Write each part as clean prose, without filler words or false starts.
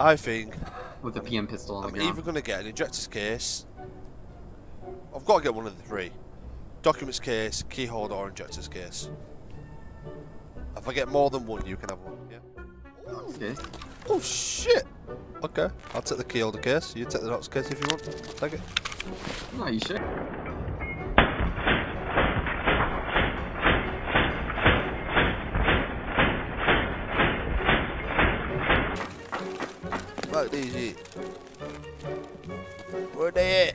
I think with the PM pistol on the ground. I'm either going to get an injector's case. I've got to get one of the three: documents case, key holder, or injector's case. If I get more than one, you can have one. Yeah. Okay. Oh shit! Okay, I'll take the key holder case. You take the doc's case if you want. Take it. No, you should. Fuck these shit. Where they at?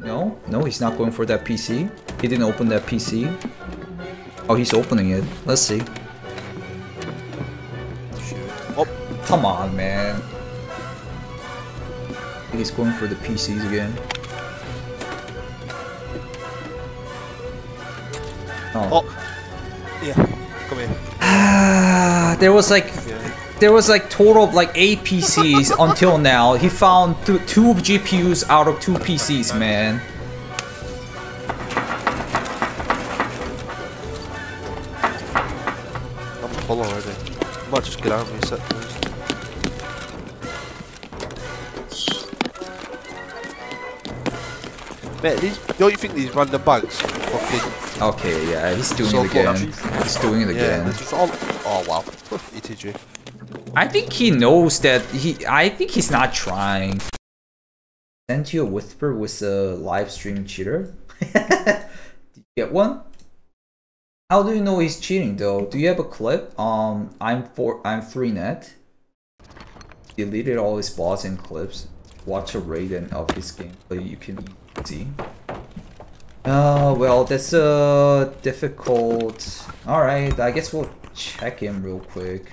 No, no, he's not going for that PC. He didn't open that PC. Oh, he's opening it. Let's see. Oh, come on, man. He's going for the PCs again. Oh. Yeah, come here. There was like total of like 8 PCs until now. He found 2 GPUs out of 2 PCs, man. Get out of me, set first. Mate, these, don't you think these random bugs fucking... Okay, yeah, he's doing it again. He's doing it again. Just all... Oh, wow. ETG. I think he knows that he... I think he's not trying. Sent you a whisper with a live stream cheater? Did you get one? How do you know he's cheating though? Do you have a clip? I'm 3net. Deleted all his bots and clips. Watch a rating of his gameplay. You can see. Well, that's difficult. All right, I guess we'll check him real quick.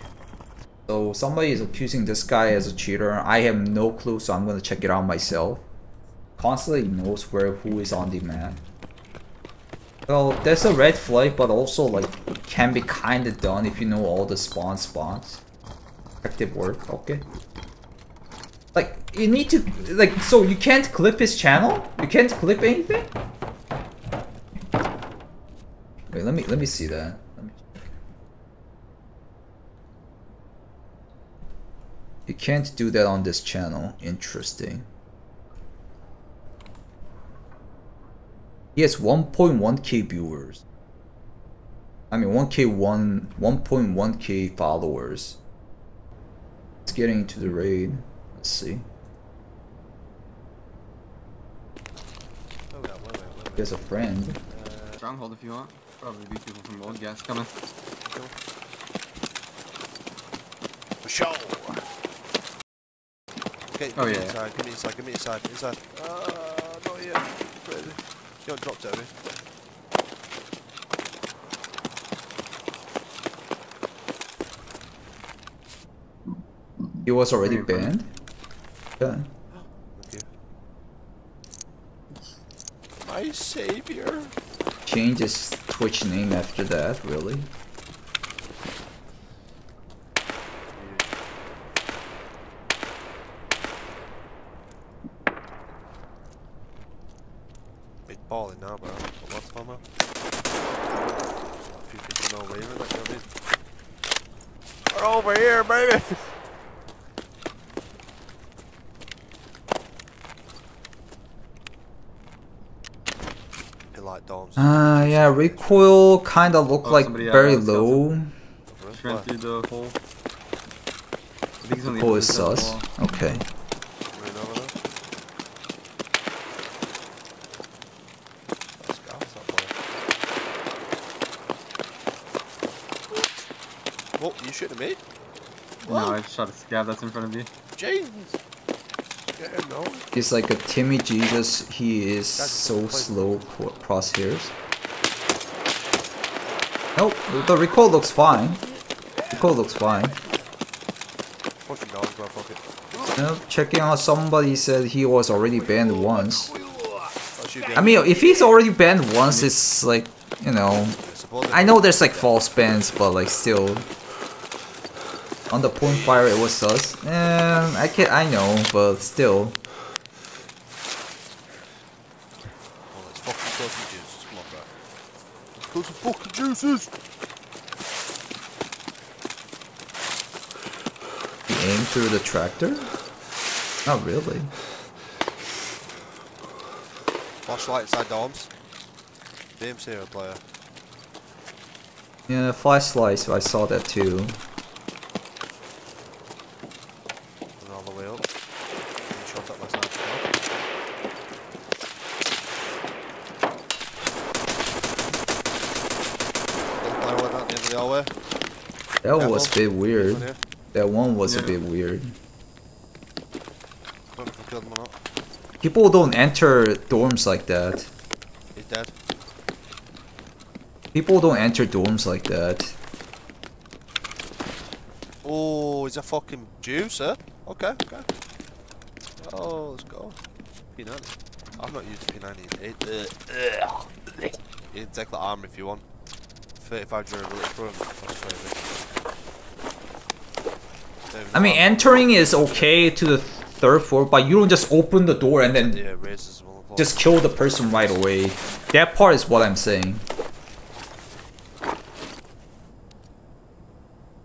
So somebody is accusing this guy as a cheater. I have no clue, so I'm gonna check it out myself. Constantly knows who is on the map. Well, that's a red flag, but also like can be kinda done if you know all the spawns. Active work, okay. Like you need to like so you can't clip his channel? You can't clip anything? Wait, let me see that. Let me check. You can't do that on this channel. Interesting. He has 1.1k viewers. I mean 1.1k followers. Let's get into the raid. Let's see. He has a friend. Stronghold if you want. Probably be people from old gas coming. For sure. Okay, oh, yeah. Inside. Give me inside. Give me inside. Inside. Not yet. Really. You don't drop Toby. He was already banned? Yeah. Thank you. My savior. Change his Twitch name after that, really? Balling now, bro. But last time, a few people know waving, like what I mean. We're over here, baby! Yeah, recoil kinda look like very low. Trying through the hole. Recoil is sus. Okay. Oh, you shooting at me? What? No, I shot a scab that's in front of you. Jesus! No. He's like a Timmy Jesus, he is so slow crosshairs. Nope, the recoil looks fine. Recoil looks fine. Nope, checking out somebody said he was already banned once. I mean, if he's already banned once, it's like, you know... I know there's like false bans, but like still... On the point fire, it was sus. I know, but still. Oh, let's fucking go some juices. Come on, bro. Let's go some fucking juices. aim through the tractor? Not really. Flashlight inside the arms. Damn serial player. Yeah, flashlight, I saw that too. That was a bit weird. That one was a bit weird. People don't enter dorms like that. He's dead. People don't enter dorms like that. Oh, he's a fucking Jew, sir. Okay, okay. Oh, let's go. P90. I've not used P90. You can take the armor if you want. 35 durability for him. I mean, entering is okay to the third floor, but you don't just open the door and then just kill the person right away. That part is what I'm saying.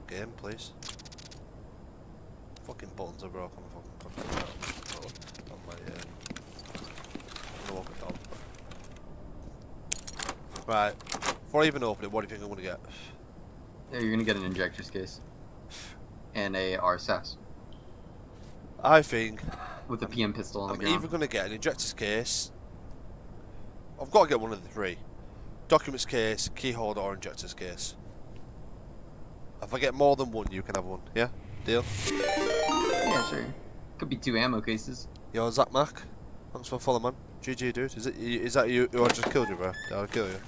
Game, please. Fucking buttons are broken. Right. Before I even open it, what do you think I'm gonna get? Yeah, you're gonna get an injector's case. And a RSS. I think... with a PM pistol on the ground. I'm either gonna get an injector's case... I've gotta get one of the three. Documents case, key holder, or injector's case. If I get more than one, you can have one. Yeah? Deal? Yeah, sure. Could be two ammo cases. Yo, Zach Mac. Thanks for following, man. GG, dude. Is that you? Oh, I just killed you, bro. Yeah, I'll kill you.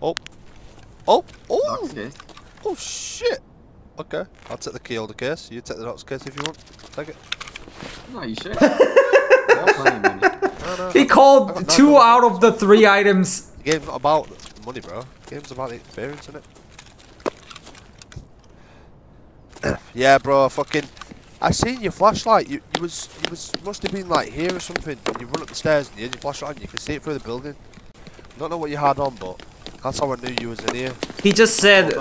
Oh, oh, oh, oh shit. Okay, I'll take the key holder case. You take the doc's case if you want. Take it. No, you should. No, no. He called two out of the three items. The game's not about money, bro. The game's about the experience, isn't it? Yeah, bro. Fucking. I seen your flashlight. You must have been like here or something. And you run up the stairs and you had your flashlight and you can see it through the building. I don't know what you had on, but. That's how I knew you was in here. He just said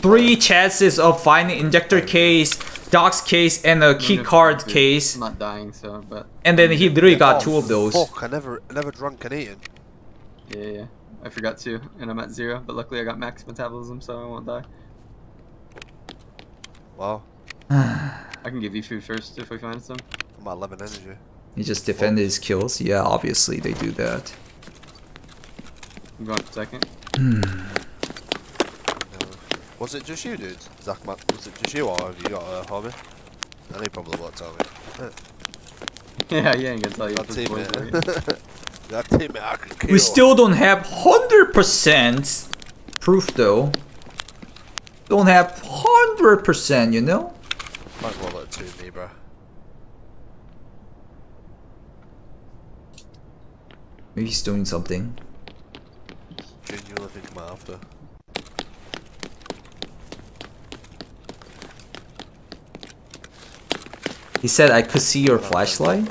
three chances of finding injector case, doc's case, and a key card case. I'm not dying, so but. And then he literally got two of those. Fuck! I never drunk and eaten. Yeah, yeah. I forgot two, and I'm at zero. But luckily, I got max metabolism, so I won't die. Wow. I can give you food first if we find some. I'm at 11 energy. He just defended his kills. Yeah, obviously they do that. I'm going second. Was it just you, dude? Zach, Matt, was it just you, or have you got a hobby? Then he probably won't tell me. Yeah, yeah, he can tell you. That teammate I can kill. We still don't have 100% proof, though. Don't have 100%, you know? Might roll it to me, bro. Maybe he's doing something. Genuinely think I'm after. He said I could see your flashlight.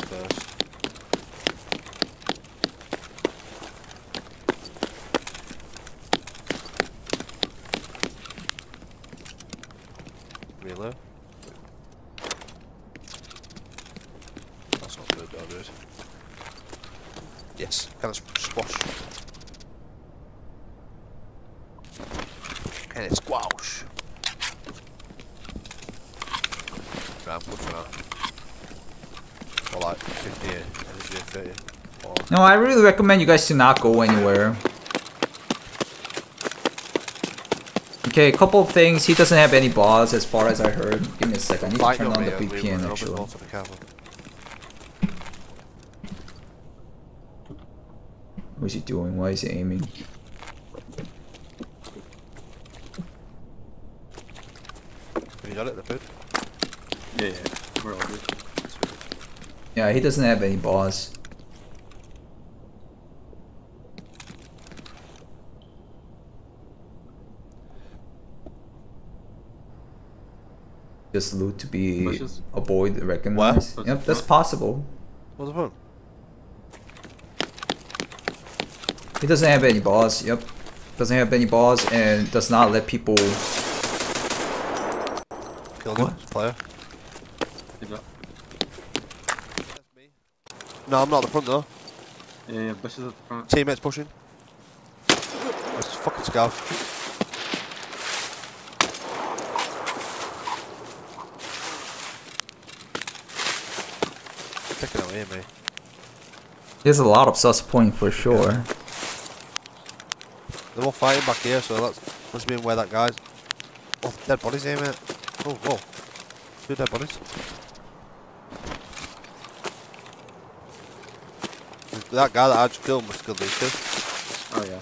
Reload. That's not good, though, dude. Yes, kind of squash. And it's squash. Right, I'm good for that. Or like 58, energy 30. Or no, I really recommend you guys to not go anywhere. Okay, a couple of things. He doesn't have any bots as far as I heard. Give me a second. I need to turn on the VPN actually. What is he doing? Why is he aiming? You got it, the food? Yeah, yeah, we're all good. Yeah, he doesn't have any bars. Just loot to be avoid, recognize. What? Yep, that's possible. What's the problem? He doesn't have any bars, yep. Doesn't have any bars and does not let people... Killed him, player. They've got. No, I'm not at the front though. Yeah, bushes at the front. Teammates pushing. That's fucking scav. Out here, mate. There's a lot of sus point for sure. Yeah. They're all fighting back here, so that must be where that guy's. Oh, dead bodies here, mate. Oh, whoa. 2 dead bodies. That guy that I just killed must have killed these 2. Oh, yeah.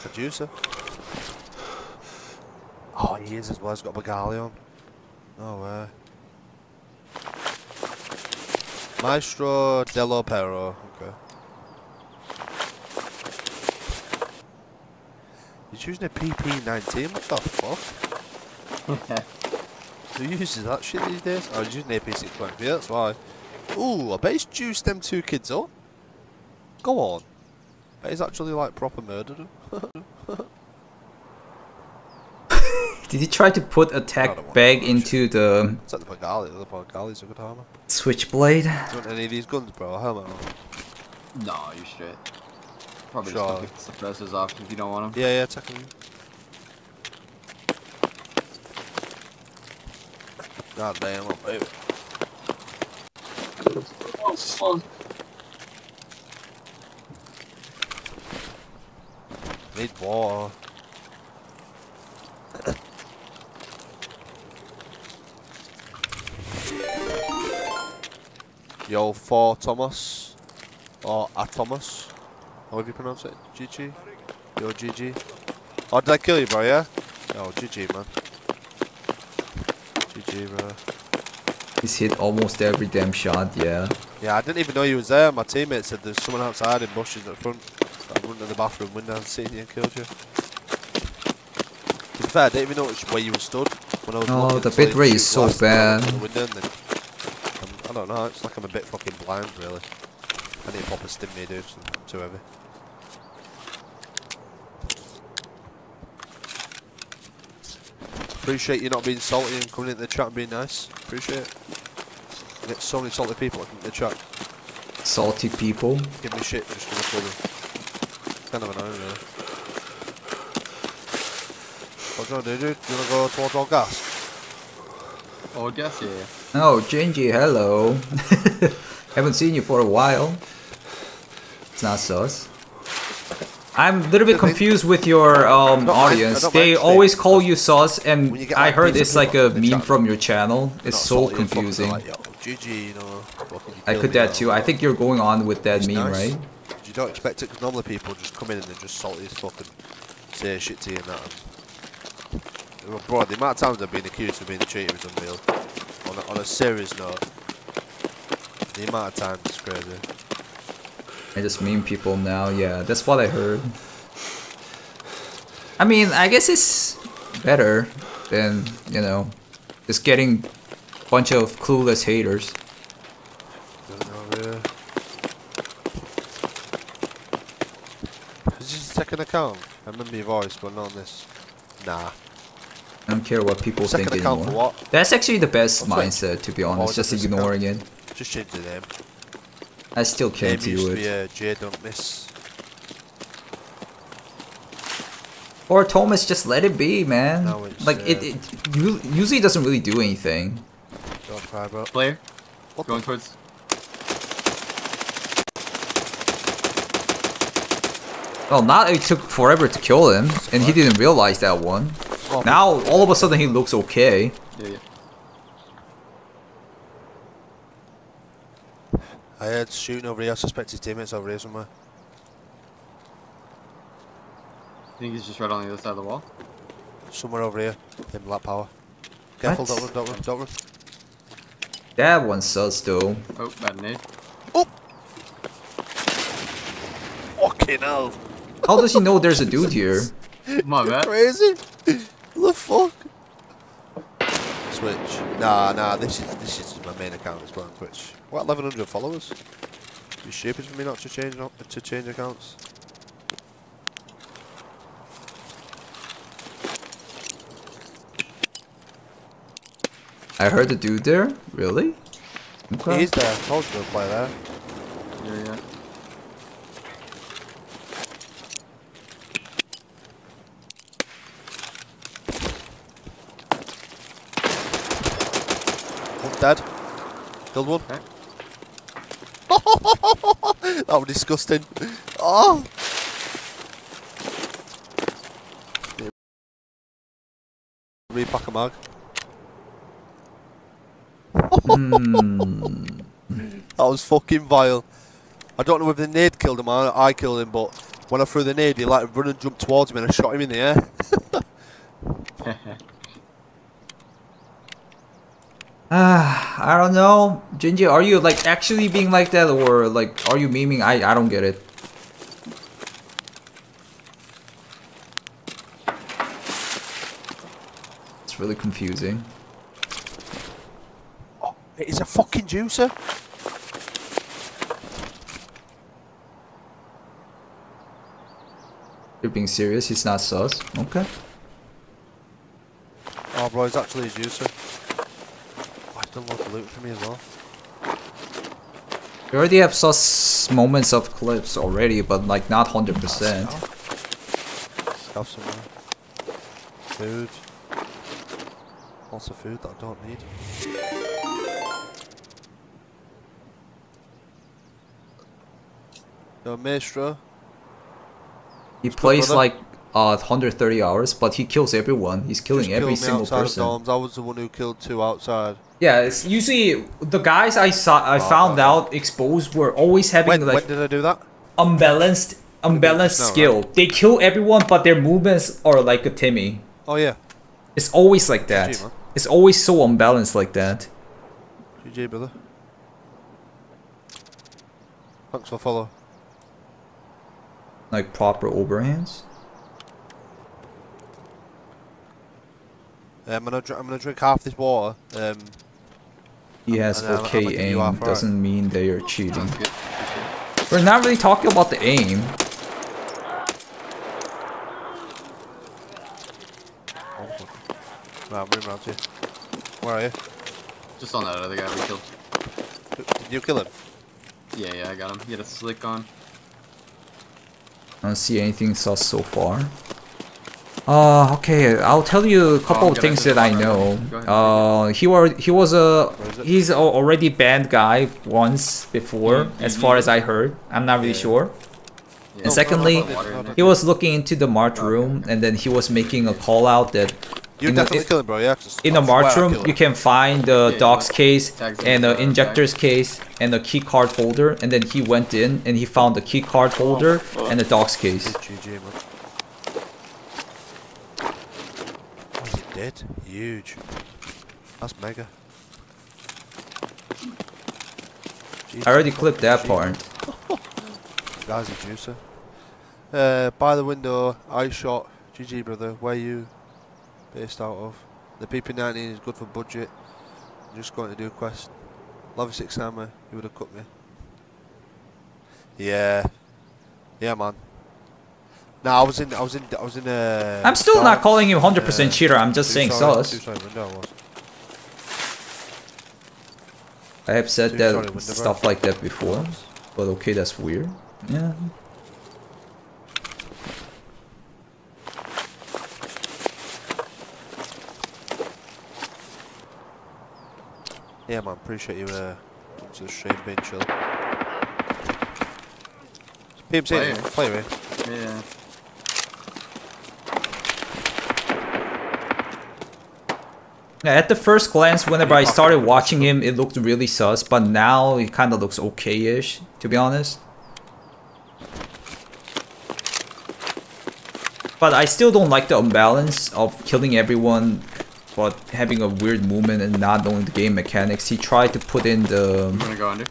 Producer. Oh, he is as well. He's got a Bengali on. No way. Maestro Dello Perro. Okay. He's using a PP19. What the fuck? Who uses that shit these days? Oh, he's using AP620. Yeah, that's why. Ooh, I bet he's juiced them 2 kids up. Go on. He's actually like proper murdered him. Did he try to put attack bag into the? It's like the Bengali. The Bengali's a good armor. Switchblade. Do you want any of these guns, bro? Helmet on. No, you straight. Probably sure. Just pick the suppressors off if you don't want them. Yeah, yeah, attack them. God damn, oh baby. Oh fuck. Need water. Yo, for Thomas. Or Atomus. How would you pronounce it? GG? Yo, GG. Oh, did I kill you, bro, yeah? Yo, GG, man. GG, bro. He's hit almost every damn shot, yeah. Yeah, I didn't even know he was there. My teammate said there's someone outside in bushes at the front. I went to the bathroom window and seen you and killed you. To be fair, I didn't even know where you were stood when I was looking. Oh, the bit rate is so bad. I don't know, it's like I'm a bit fucking blind, really. I need to pop a stim here, dude, so I'm too heavy. Appreciate you not being salty and coming into the chat and being nice. Appreciate it. I get so many salty people that come into the chat. Salty people? Give me shit just because I kill them. Kind of annoying, really. What do you want to do, dude? Do you want to go towards all gas? All gas, yeah. Oh, Genji, hello. Haven't seen you for a while. It's not sus. I'm a little bit confused with your audience. They always call you sus, and I heard it's like a meme from your channel. It's so confusing. I could that too. I think you're going on with that meme, right? Don't expect it because normally people just come in and they're just salty as fuck and say shit to you and that. And, bro, the amount of times I've been accused of being a cheater is unreal. On a serious note, the amount of times is crazy. I just meme people now, yeah, that's what I heard. I mean, I guess it's better than, you know, just getting a bunch of clueless haters. Second account. I remember your voice, but not on this. Nah. I don't care what people think anymore. Second account for what? That's actually the best mindset, to be honest. Just ignoring it. Just change the name. I still can't do it. Yeah, J don't miss. Or Thomas, just let it be, man. No, like it usually doesn't really do anything. Don't cry, bro. Player, what going towards. Well, not it took forever to kill him, and he didn't realize that one. Oh, now, all of a sudden, he looks okay. Yeah, yeah. I heard shooting over here. I suspect his teammates over here somewhere. I think he's just right on the other side of the wall. Somewhere over here. In black power. Careful, don't run, don't run, don't run. That one sus, though. Oh, bad nade. Oh! Fucking hell. How does he know there's a dude here? My man. Crazy. What the fuck? Twitch. Nah, this is my main account. It's on Twitch. What, 1,100 followers? It'd be stupid for me not to change accounts. I heard the dude there. Really? Okay. He's there. I told you to play there. Yeah. Dead. Killed one. Okay. That was disgusting. Oh. Repack a mag. That was fucking vile. I don't know if the nade killed him or I killed him, but when I threw the nade, he like run and jumped towards me and I shot him in the air. I don't know. Jinji, are you like actually being like that, or like are you memeing? I don't get it. It's really confusing. Oh, it is a fucking juicer. You're being serious, it's not sauce. Okay. Oh bro, it's actually a juicer. Lot of loot for me as well. We already have sus moments of clips already, but like not 100%. Stuff somewhere. Food. Lots of food that I don't need. Yo, Maestro. He plays like 130 hours, but he kills everyone. He's killing every single person. I was the one who killed 2 outside. Yeah, it's usually the guys I found out exposed were always having when did I do that? Unbalanced skill. Right? They kill everyone, but their movements are like a Timmy. Oh yeah, it's always like that. GG, it's always so unbalanced like that. GG, brother. Thanks for follow. Like proper overhands. I'm gonna drink half this water. He has okay aim, doesn't mean they are cheating. We're not really talking about the aim. Nah, I'm moving around here. Where are you? Just on that other guy we killed. Did you kill him? Yeah, I got him. He had a slick on. I don't see anything sus so far. Okay, I'll tell you a couple of things that I know. He's already banned guy once before, as far as I heard. I'm not really sure. And secondly, he was looking into the March room, and then he was making a call out that in the March room, you can find the dog's case, and the injector's case, and the key card holder, and then he went in, and he found the key card holder, and the dog's case. Dead? Huge. That's mega. Jesus. I already clipped that part. That's a juicer. By the window, I shot. GG, brother. Where are you based out of? The PP19 is good for budget. I'm just going to do a quest. Level 6 hammer. You would have cut me. Yeah. Yeah, man. No, I was in a. I'm still not calling you 100% cheater. I'm just saying sauce. I have said that stuff like that before, but okay, that's weird. Yeah. Yeah, man. Appreciate you coming to the stream, being chill. PMC, play with. Yeah. At the first glance, whenever I started watching him, it looked really sus, but now it kind of looks okay-ish, to be honest. But I still don't like the imbalance of killing everyone, but having a weird movement and not knowing the game mechanics. He tried to put in the... I'm gonna go under.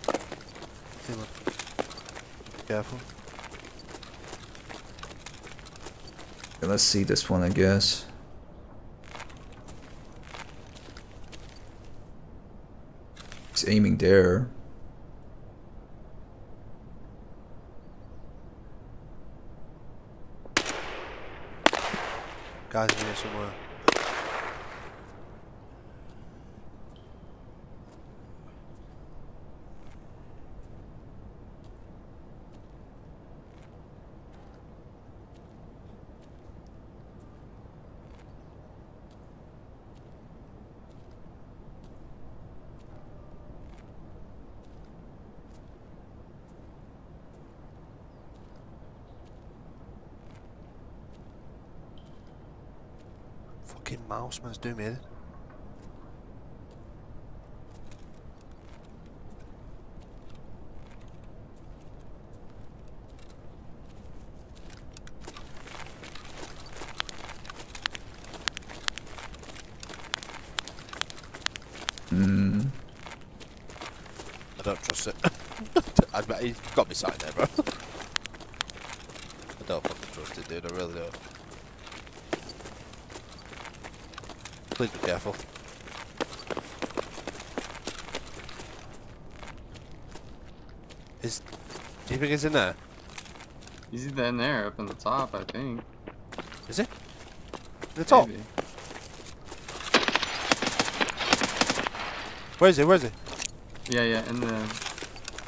Careful. Okay, let's see this one, I guess. He's aiming there. Guys in here somewhere. Mouse man's doing it. I don't trust it. I bet he's got me sat there, bro. I don't fucking trust it, dude. I really don't. Please be careful. Do you think it's in there? He's either in there, up in the top, I think. Is it? The top? Maybe. Where is it? Where is it? Yeah, yeah, in the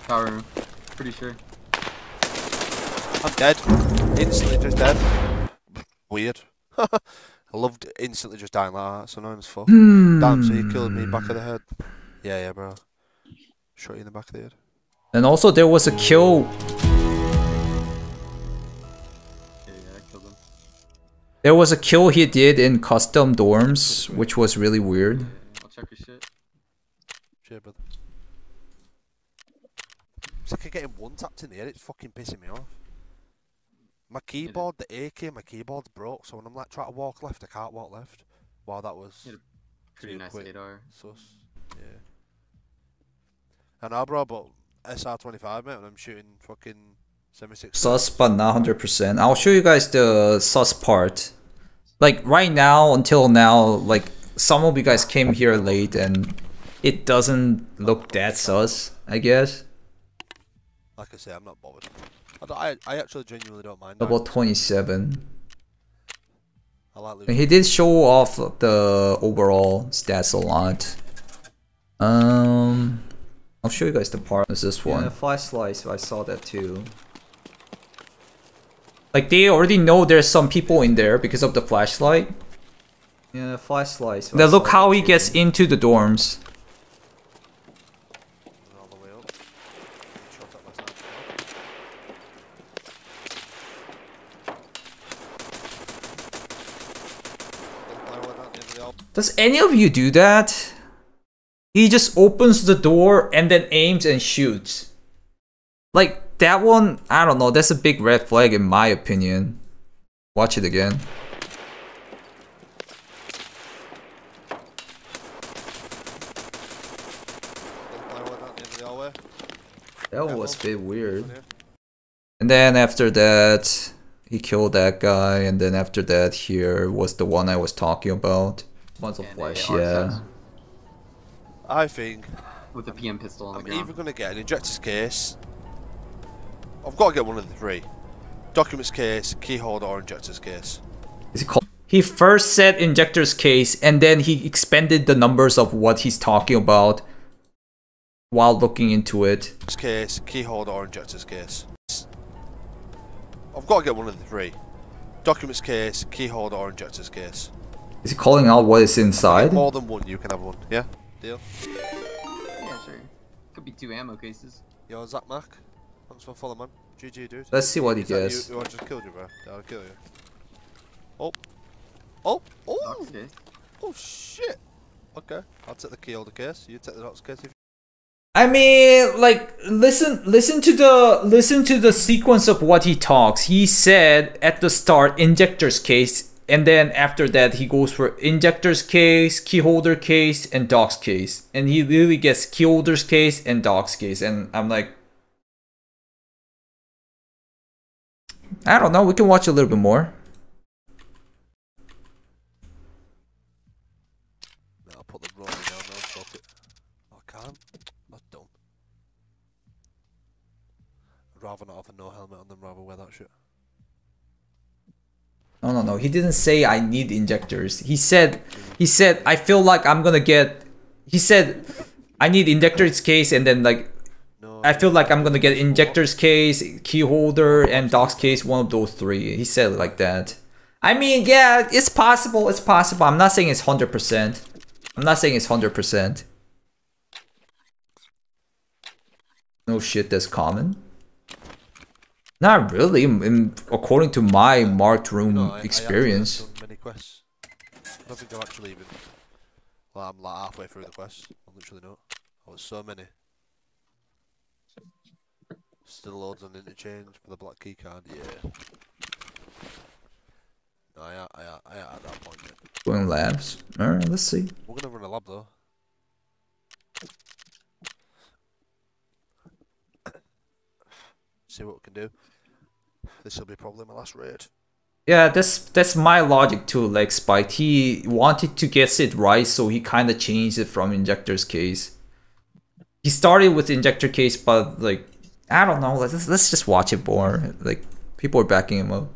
power room. Pretty sure. I'm dead. Instantly just dead. Weird. I loved instantly just dying like that, so annoying as fuck. Damn, so you killed me back of the head. Yeah, yeah, bro. Shot you in the back of the head. And also there was a kill. Yeah, I killed him. There was a kill he did in custom dorms, which was really weird. I'll check your shit. Cheers, brother. It's like I'm getting one tapped in the head, it's fucking pissing me off. My keyboard, the A key, my keyboard's broke, so when I'm like trying to walk left, I can't walk left. Wow, that was pretty nice quick. 8R. Sus. Yeah. I know, bro, but SR25, mate, when I'm shooting fucking 76. Sus, but not 100%. I'll show you guys the sus part. Like, right now, until now, like, some of you guys came here late, and it doesn't look that sus, I guess. Like I say, I'm not bothered. I actually genuinely don't mind. About 27. I like, and he did show off the overall stats a lot. I'll show you guys the part. Is this one? Yeah, fly slice. I saw that too. Like they already know there's some people in there because of the flashlight. Yeah, fly slice. Now look how he gets into the dorms. Does any of you do that? He just opens the door and then aims and shoots. Like that one, I don't know, that's a big red flag in my opinion. Watch it again. That was a bit weird. And then after that, he killed that guy, and then after that here was the one I was talking about. Bunch of flash, yeah. I think with the PM pistol on the ground. I'm either gonna get an injector's case. I've got to get one of the three: documents case, key holder, or injector's case. Is it called? He first said injector's case, and then he expanded the numbers of what he's talking about while looking into it. Case, key holder, or injector's case. I've got to get one of the three: documents case, key holder, or injector's case. Is he calling out what is inside? More than one, you can have one. Yeah? Deal? Yeah, sure. Could be two ammo cases. Yo, Zach Mac. Thanks for following, man. GG, dude. Let's see what he gets. I just killed you, bro. I'll kill you. Oh. Oh. Oh. Boxes. Oh, shit. Okay. I'll take the key holder case. You take the doc's case. If I mean, like, listen to the sequence of what he talks. He said at the start, injector's case. And then after that, he goes for injector's case, keyholder case, and doc's case. And he really gets keyholder's case and doc's case. And I'm like, I don't know. We can watch a little bit more. I'll put the roller down. I'll stop it. I can't. rather not have a no helmet on them, rather wear that shit. No, no, no. He didn't say I need injectors. He said I feel like I'm gonna get. He said I need injectors case, and then like I feel like I'm gonna get injectors case, key holder, and doc's case. One of those three. He said it like that. I mean, yeah, it's possible. It's possible. I'm not saying it's 100%. I'm not saying it's 100%. No shit, that's common. Not really, according to my marked room experience. I done many quests. I don't think I've actually even. Well, I'm like halfway through the quest. I'm literally not. Oh, there's so many. Still loads on interchange for the black key card. Yeah. No, I at that point. Yeah. Going labs. All right, let's see. We're gonna run a lab though. See what we can do. This will be probably my last raid. Yeah, that's my logic too, like Spike. He wanted to guess it right, so he kind of changed it from injector's case. He started with injector case, but like I don't know. Let's just watch it more. Like people are backing him up.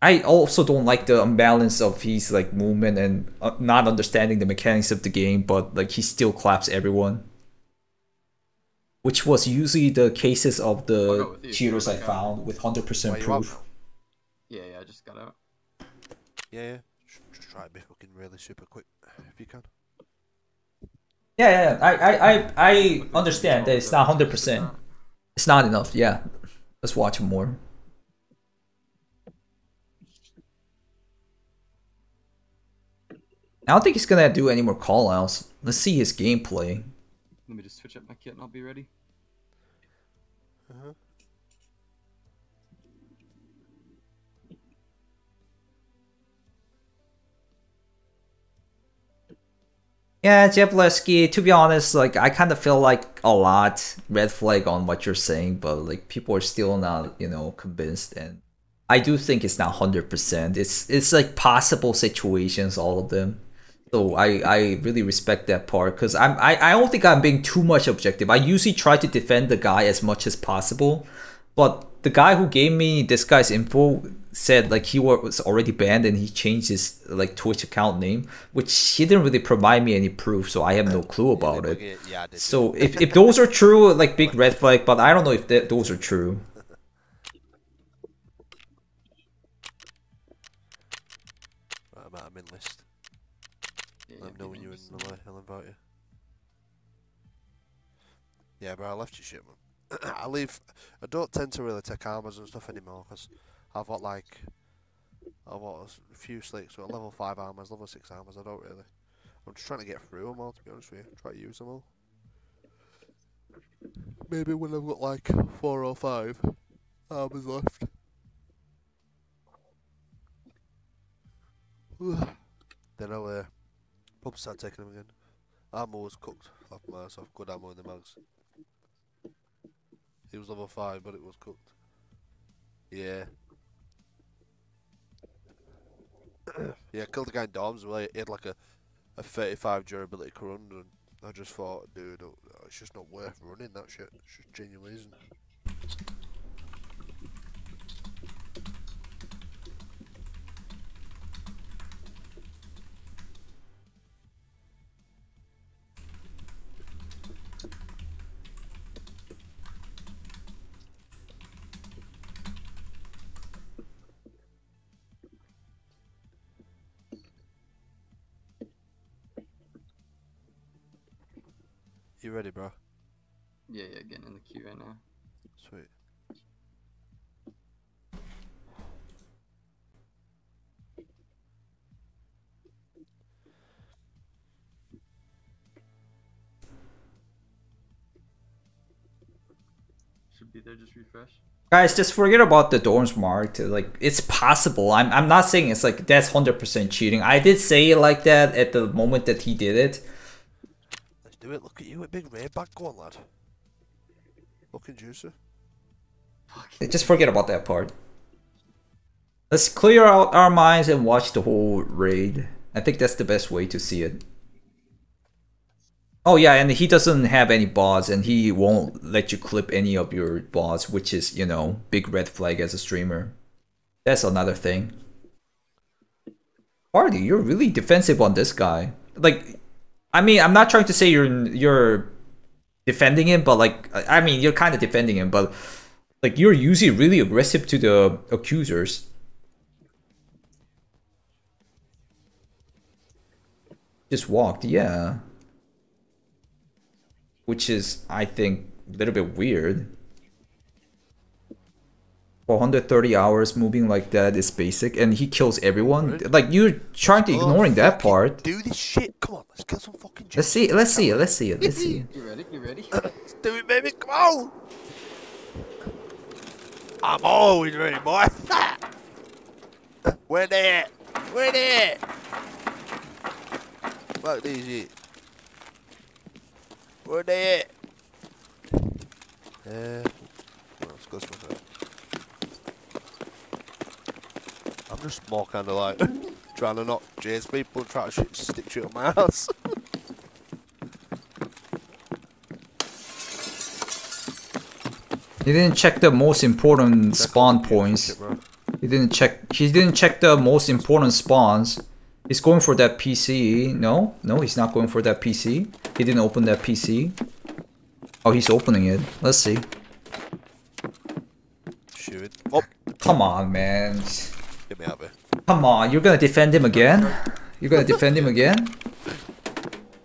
I also don't like the imbalance of his like movement and not understanding the mechanics of the game, but like he still claps everyone. Which was usually the cases of the cheaters I found with 100% proof. Yeah, I just got out. Yeah. Just try to be fucking really super quick if you can. Yeah. I understand that it's not 100%. It's not enough. Yeah, let's watch more. I don't think he's gonna do any more callouts. Let's see his gameplay. Let me just switch up my kit and I'll be ready. Yeah, Jableski, to be honest, like I kind of feel like a lot red flag on what you're saying, but like people are still not, you know, convinced, and I do think it's not 100%. It's like possible situations, all of them. So I really respect that part, because I don't think I'm being too much objective. I usually try to defend the guy as much as possible, but the guy who gave me this guy's info said like he was already banned and he changed his like Twitch account name, which he didn't really provide me any proof, so I have no clue about it. Yeah, so if those are true, like big red flag, but I don't know if those are true. I'm in list. Let me know when you're in the way, I'll invite you. Yeah, but I left your shit, man. I don't tend to really take armors and stuff anymore, because I've got like, I've got a few slicks, so level 5 armors, level 6 armors, I don't really. I'm just trying to get through them all, to be honest with you, try to use them all. Maybe when I've got like 4 or 5 armors left. Then I'll, probably start taking them again. Ammo was cooked off my ass off, good ammo in the mags. It was level 5, but it was cooked. Yeah. Yeah, killed the guy in dorms, well, he had like a 35 durability corund, and I just thought, dude, it's just not worth running that shit. It just genuinely isn't. You ready, bro? Yeah, getting in the queue right now. Sweet. Should be there, just refresh. Guys, just forget about the dorms marked. Like, it's possible. I'm not saying it's like that's 100% cheating. I did say it like that at the moment that he did it. Do it, look at you, a big red back, go on lad. Fucking juicer. Just forget about that part. Let's clear out our minds and watch the whole raid. I think that's the best way to see it. Oh yeah, and he doesn't have any bots, and he won't let you clip any of your bots, which is, you know, big red flag as a streamer. That's another thing. Hardy, you're really defensive on this guy. Like, I mean, I'm not trying to say you're defending him, but like, I mean, you're kind of defending him, but like, you're usually really aggressive to the accusers. Just walked, yeah. Which is, I think, a little bit weird. 430 hours moving like that is basic, and he kills everyone. Like, you're trying to ignoring that part. Do this shit. Come on, let's kill some fucking shit. Let's see it. You ready? You ready? Let's do it, baby. Come on. I'm always ready, boy. Where they at? Where they at? Fuck this shit. Where they at? Let's go somewhere. I'm just more kind of like trying to not chase people, trying to stick shit on my ass. He didn't check the most important spawn points. He didn't check the most important spawns. He's going for that PC. No, he's not going for that PC. He didn't open that PC. Oh, he's opening it. Let's see. Shoot. Oh. Come on, man. Get me out of here. Come on, you're gonna defend him again? You're gonna defend him again?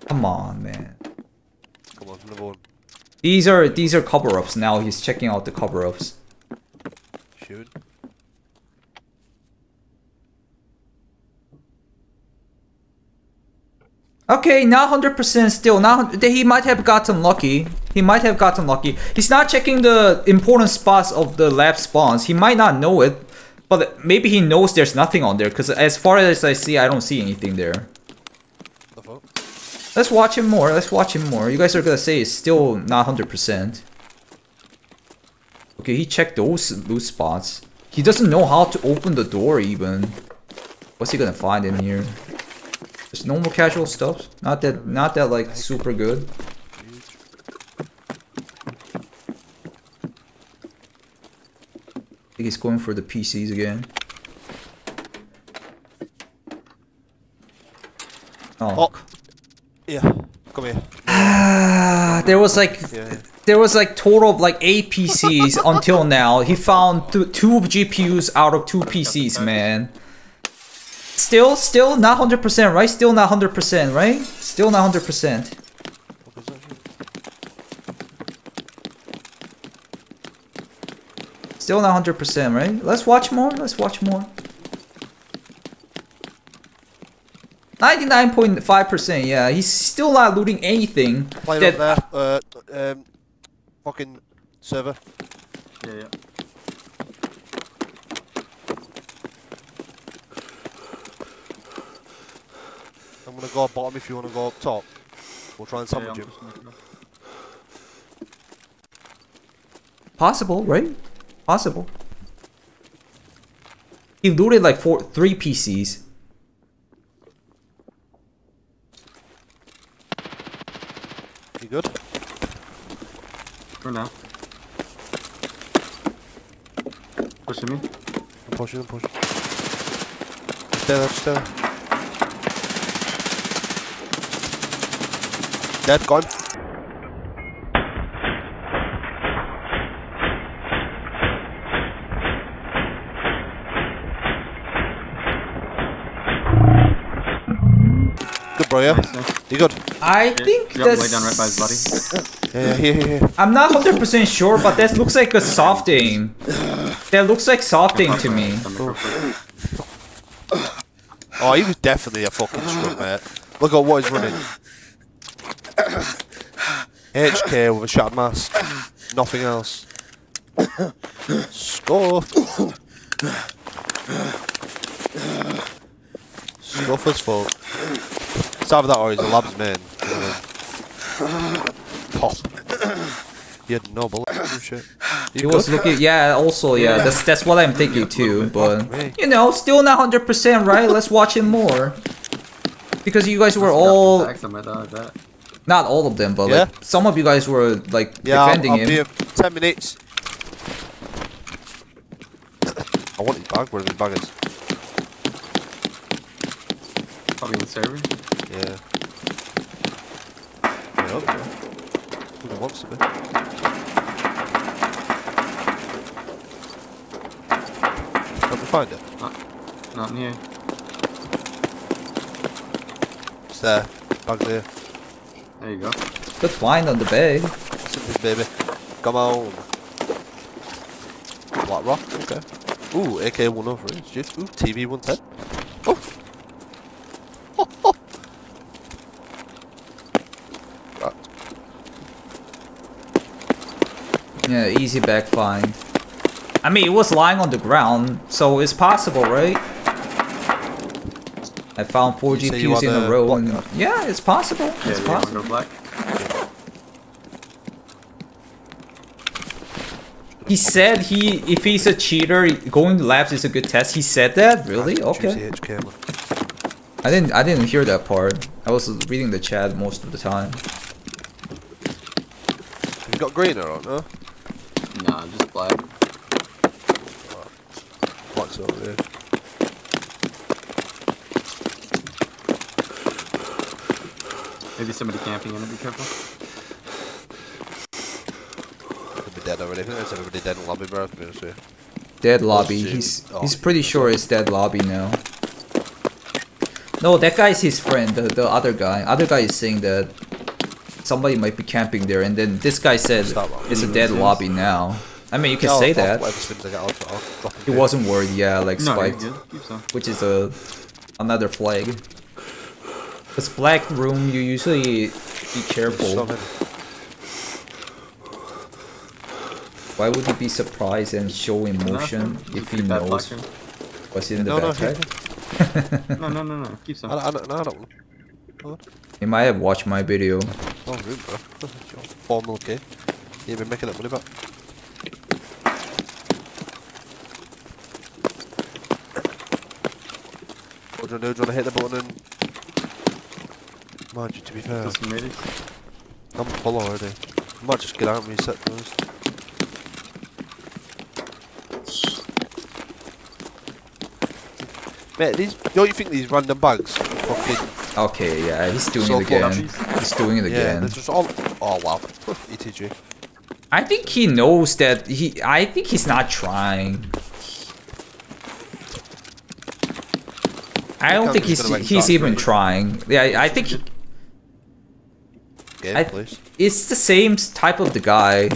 Come on, man. Come on, number one. These are cover-ups now. He's checking out the cover-ups. Shoot. Okay, not 100% still. Not he might have gotten lucky. He might have gotten lucky. He's not checking the important spots of the lab spawns. He might not know it, but maybe he knows there's nothing on there. Because as far as I see, I don't see anything there. Let's watch him more. Let's watch him more. You guys are gonna say it's still not 100%. Okay, he checked those loose spots. He doesn't know how to open the door even. What's he gonna find in here? Just normal casual stuff. Not that like super good. I think he's going for the PCs again. Oh. Yeah, come here. There was like total of like 8 PCs until now. He found 2 GPUs out of 2 PCs, man. Still not 100%, right? Still not 100%, right? Still not 100%. Still not 100%, right? Let's watch more. 99.5%, yeah, he's still not looting anything. Play that up there, fucking server. Yeah. I'm gonna go up bottom if you wanna go up top. We'll try and summon him. Possible, right? Possible. He looted like 3 PCs. Good. For now. Pushing me. I'm pushing. Stay there. Dead, gone. Good, bro, yeah? Nice. You good? I think that's... Down right by his body. Yeah. I'm not 100% sure, but that looks like a soft aim. That looks like soft aim to me. Oh, he was definitely a fucking scrub, mate. Look at what he's running. HK with a shattered mask. Nothing else. Scuff as fuck. It's either that or he's a lab's man. Pop. He had no bullet and shit. He was looking, yeah, also, yeah, that's what I'm thinking too, but, you know, still not 100%, right? Let's watch him more. Because you guys were all... Not all of them, but like some of you guys were like defending him. Yeah, I'll be 10 minutes. I want his bag. Where are his baggers? Probably on the server. Yeah. Who wants it? Can we find it? Not near. It's there. Bag there. There you go. Good find on the bag. What's in this baby? Come on. Black rock. Okay. Ooh, AK-103. Just ooh, TV-110. Oh. Oh, oh. Right. Yeah, easy back find. I mean, it was lying on the ground, so it's possible, right? I found 4 GPUs in a row. And, yeah, it's possible. Yeah, it's possible. Black. He said if he's a cheater, going labs is a good test. He said that? Really? Okay. I didn't hear that part. I was reading the chat most of the time. You got greener on, huh? Nah, just black. Black's over there. Maybe somebody camping in it, be careful. Could be dead already. I think that's everybody dead in lobby, bro. Dead lobby. He's pretty sure it's dead lobby now. No, that guy's his friend, the other guy. Other guy is saying that somebody might be camping there, and then this guy said it's a dead lobby now. I mean, you can say that. He wasn't worried, yeah, like spiked. Which is another flag. This black room, you usually be careful. Why would he be surprised and show emotion if he knows what's in the backpack? No. Keep some. I don't. He might have watched my video. Oh, rude, bro. 4 mil K. You been making that money back. What do you do? Do you want to hit the button and... Mind you, to be fair, I'm full already. I might just get out and reset those. Mate, don't you think these random bugs are fucking... Okay, yeah, he's doing it again. He's doing it again. Yeah, this is all... Oh, wow. ETG. I think he knows that he... I think he's not trying. I don't think he's even trying. Yeah, I think... It's the same type of the guy.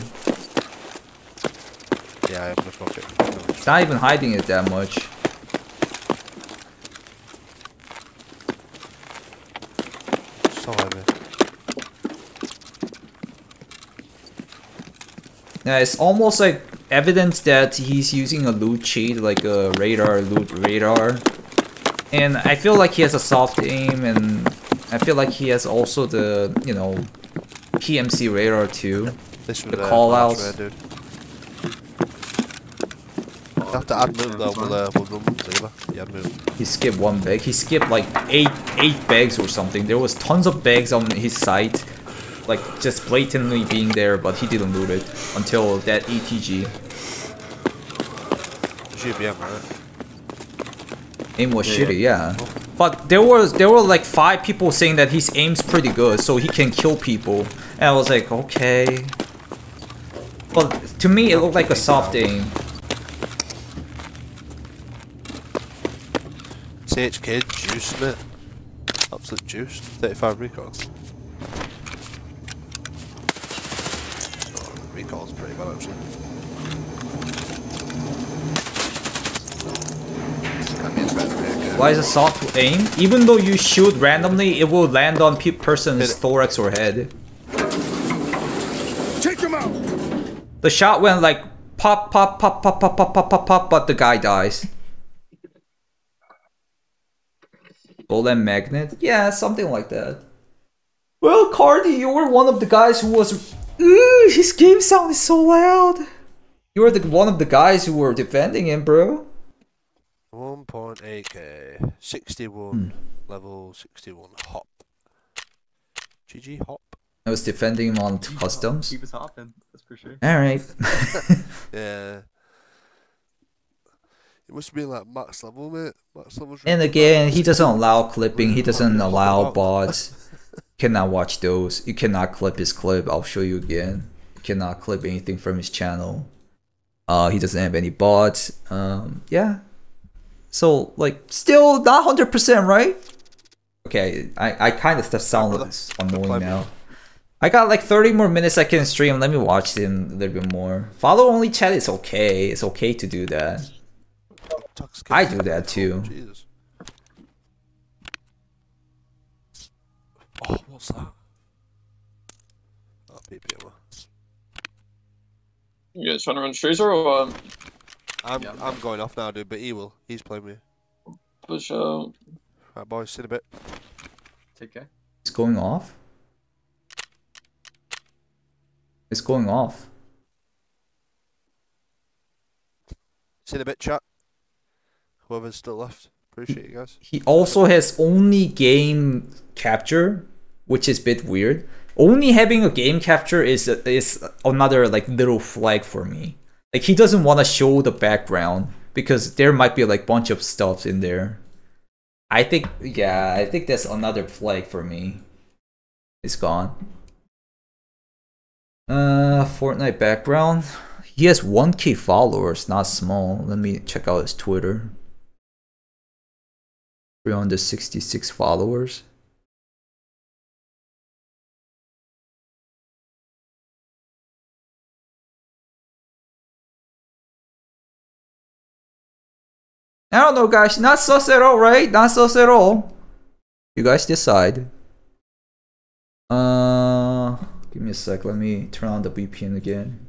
Yeah, I have no fucking. He's not even hiding it that much. Sorry, man. Yeah, it's almost like evidence that he's using a loot cheat, like a loot radar. And I feel like he has a soft aim, and I feel like he has also the, you know, PMC radar too. The call-outs. After I moved over, he skipped one bag. He skipped like eight bags or something. There was tons of bags on his site, like just blatantly being there, but he didn't loot it until that ETG. GBM, right? Aim was shitty, yeah. But there were like 5 people saying that his aim's pretty good, so he can kill people. And I was like, okay. But to me, it looked like a soft aim. CHK juice, mate. Absolute juice. 35 recalls. Oh, the recall's pretty bad, actually. Why is a soft aim? Even though you shoot randomly, it will land on person's thorax or head. Take him out. The shot went like pop, pop, pop, pop, pop, pop, pop, pop, pop, but the guy dies. Golden magnet? Yeah, something like that. Well, Cardi, you were one of the guys who was... Ooh, his game sound is so loud. You were one of the guys who were defending him, bro. 1.8K, 61, level 61, hop. GG, hop. I was defending him on customs. He was hopping, that's for sure. Alright. Yeah. It must be like max level, mate. Max level. And again, he doesn't allow clipping, he doesn't allow bots. Cannot watch those. You cannot clip his clip, I'll show you again. You cannot clip anything from his channel. He doesn't have any bots. Yeah. So, like, still not 100%, right? Okay, I kind of sound annoying now. I got like 30 more minutes I can stream. Let me watch them a little bit more. Follow only chat is okay. It's okay to do that. I do that too. Oh, what's that? You guys trying to run Streezer or I'm going off now, dude, but he will. He's playing me. Push out. Alright, boys, sit a bit. Take care. It's going off? It's going off. Sit a bit, chat. Whoever's still left. Appreciate you guys. He also has only game capture, which is a bit weird. Only having a game capture is another like little flag for me. Like he doesn't want to show the background because there might be like bunch of stuff in there. I think, yeah, I think that's another flag for me. It's gone. Fortnite background. He has 1K followers, not small. Let me check out his Twitter. 366 followers. I don't know, guys. Not sus at all, right? Not sus at all. You guys decide. Give me a sec. Let me turn on the VPN again.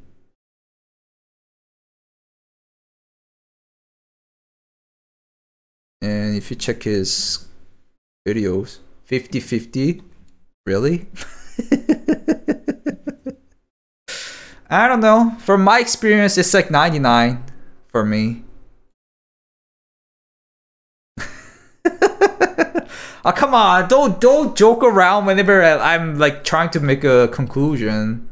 And if you check his videos, 50-50. Really? I don't know. From my experience, it's like 99 for me. Oh, come on, don't joke around whenever I'm like trying to make a conclusion.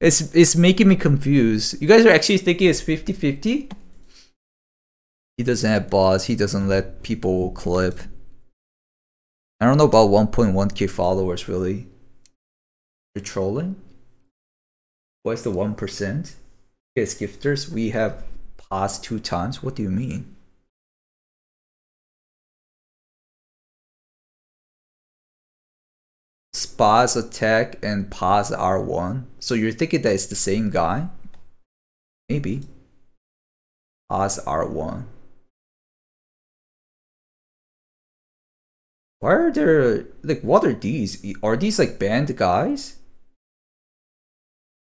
It's making me confused. You guys are actually thinking it's 50-50? He doesn't have bots, he doesn't let people clip. I don't know about 1.1k followers really. You're trolling? What's the 1%? Yes, gifters, we have paused 2 times. What do you mean? Pause attack and pause R1. So you're thinking that it's the same guy? Maybe. Pause R1. Why are there like what are these? Are these like banned guys?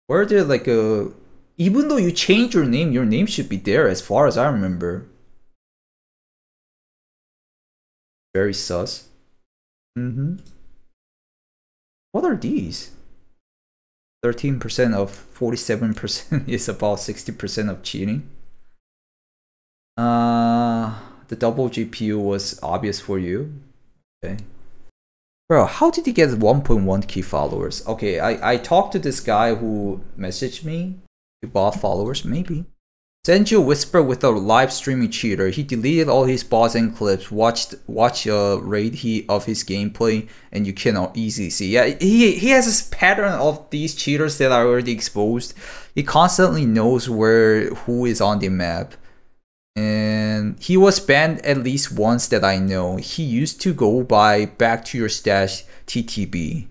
Were there like a even though you change your name should be there as far as I remember. Very sus. Mm-hmm. What are these? 13% of 47% is about 60% of cheating. The double GPU was obvious for you. Okay. Bro, how did he get 1.1k followers? Okay, I talked to this guy who messaged me. He bought followers, maybe. Send you a whisper with a live streaming cheater. He deleted all his bots and clips. Watch a raid of his gameplay, and you can easily see. Yeah, he has this pattern of these cheaters that are already exposed. He constantly knows who is on the map, and he was banned at least once that I know. He used to go by back to your stash TTB.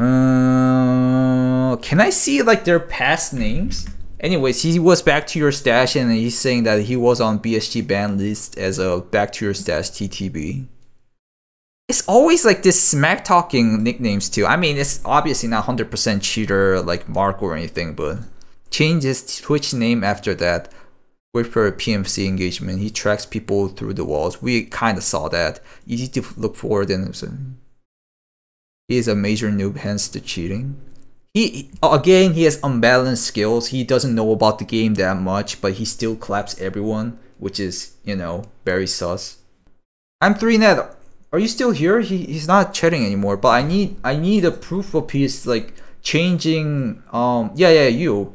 Can I see like their past names? Anyways, he was back to your stash and he's saying that he was on BSG ban list as a back to your stash TTB. It's always like this smack talking nicknames too. I mean, it's obviously not 100% cheater like Mark or anything, but change his Twitch name after that. Wait for a PMC engagement. He tracks people through the walls. We kind of saw that. Easy to look forward and he is a major noob, hence the cheating. He has unbalanced skills. He doesn't know about the game that much, but he still claps everyone, which is, you know, very sus. I'm 3-net Are you still here? He's not chatting anymore, but I need a proof of his like changing. Yeah, you.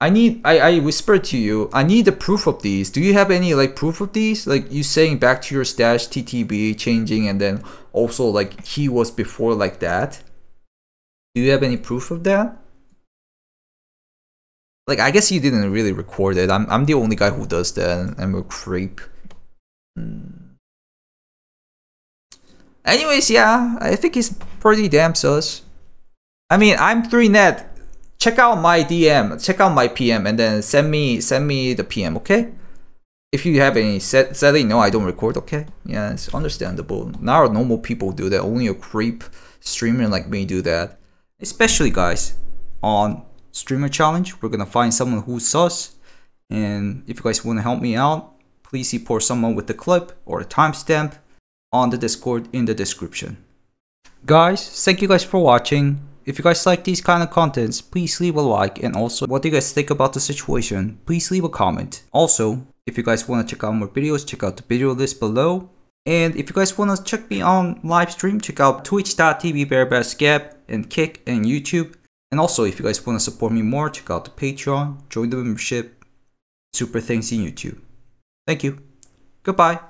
I whispered to you, I need the proof of these. Do you have any like proof of these? Like you saying back to your stash, TTB changing, and then also like he was before like that. Do you have any proof of that? Like I guess you didn't really record it. I'm the only guy who does that. I'm a creep. Anyways, yeah, I think he's pretty damn sus. I mean, I'm 3net. Check out my DM, check out my PM, and then send me the PM, okay? If you have any, sadly, no, I don't record, okay? Yeah, it's understandable. Now normal people do that. Only a creep streamer like me do that. Especially guys, on streamer challenge, we're gonna find someone who's sus. And if you guys wanna help me out, please support someone with the clip or a timestamp on the Discord in the description. Guys, thank you guys for watching. If you guys like these kind of contents, please leave a like, and also what do you guys think about the situation, please leave a comment. Also, if you guys want to check out more videos, check out the video list below. And if you guys want to check me on live stream, check out twitch.tv/VeryBadSCAV and Kick and YouTube. And also if you guys want to support me more, check out the Patreon, join the membership, super thanks in YouTube. Thank you. Goodbye.